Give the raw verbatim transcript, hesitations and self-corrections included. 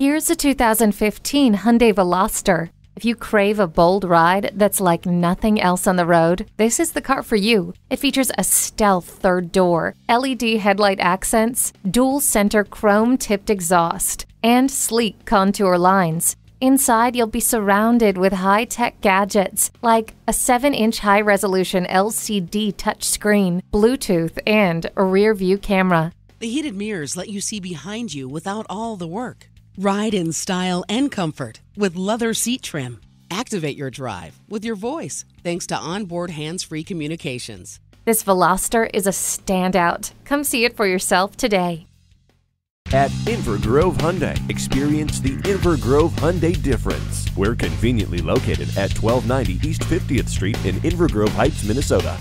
Here's the two thousand fifteen Hyundai Veloster. If you crave a bold ride that's like nothing else on the road, this is the car for you. It features a stealth third door, L E D headlight accents, dual center chrome-tipped exhaust, and sleek contour lines. Inside, you'll be surrounded with high-tech gadgets like a seven inch high-resolution L C D touchscreen, Bluetooth, and a rear-view camera. The heated mirrors let you see behind you without all the work. Ride in style and comfort with leather seat trim. Activate your drive with your voice thanks to onboard hands-free communications. This Veloster is a standout. Come see it for yourself today. At Inver Grove Hyundai, experience the Inver Grove Hyundai difference. We're conveniently located at twelve ninety East fiftieth Street in Inver Grove Heights, Minnesota.